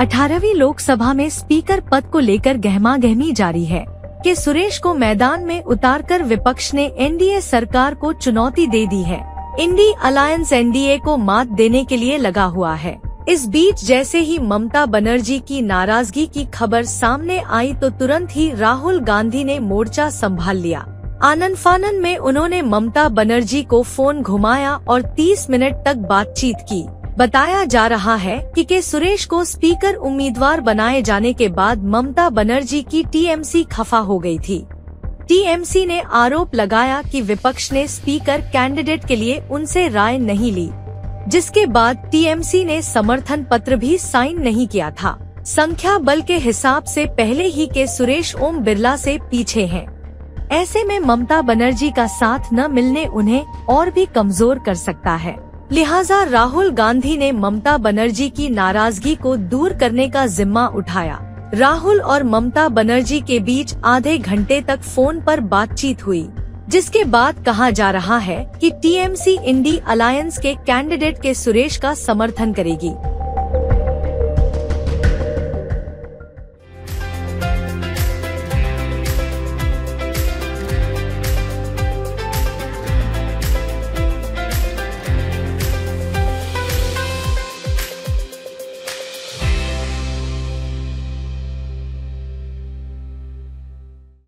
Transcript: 18वीं लोकसभा में स्पीकर पद को लेकर गहमागहमी जारी है। के सुरेश को मैदान में उतारकर विपक्ष ने एनडीए सरकार को चुनौती दे दी है। इंडी अलायंस एनडीए को मात देने के लिए लगा हुआ है। इस बीच जैसे ही ममता बनर्जी की नाराजगी की खबर सामने आई तो तुरंत ही राहुल गांधी ने मोर्चा संभाल लिया। आनन फानन में उन्होंने ममता बनर्जी को फोन घुमाया और 30 मिनट तक बातचीत की। बताया जा रहा है कि के सुरेश को स्पीकर उम्मीदवार बनाए जाने के बाद ममता बनर्जी की टीएमसी खफा हो गई थी। टीएमसी ने आरोप लगाया कि विपक्ष ने स्पीकर कैंडिडेट के लिए उनसे राय नहीं ली, जिसके बाद टीएमसी ने समर्थन पत्र भी साइन नहीं किया था। संख्या बल के हिसाब से पहले ही के सुरेश ओम बिरला से पीछे हैं। ऐसे में ममता बनर्जी का साथ न मिलने उन्हें और भी कमजोर कर सकता है। लिहाजा राहुल गांधी ने ममता बनर्जी की नाराजगी को दूर करने का जिम्मा उठाया। राहुल और ममता बनर्जी के बीच आधे घंटे तक फोन पर बातचीत हुई, जिसके बाद कहा जा रहा है कि टीएमसी इंडी अलायंस के कैंडिडेट के सुरेश का समर्थन करेगी।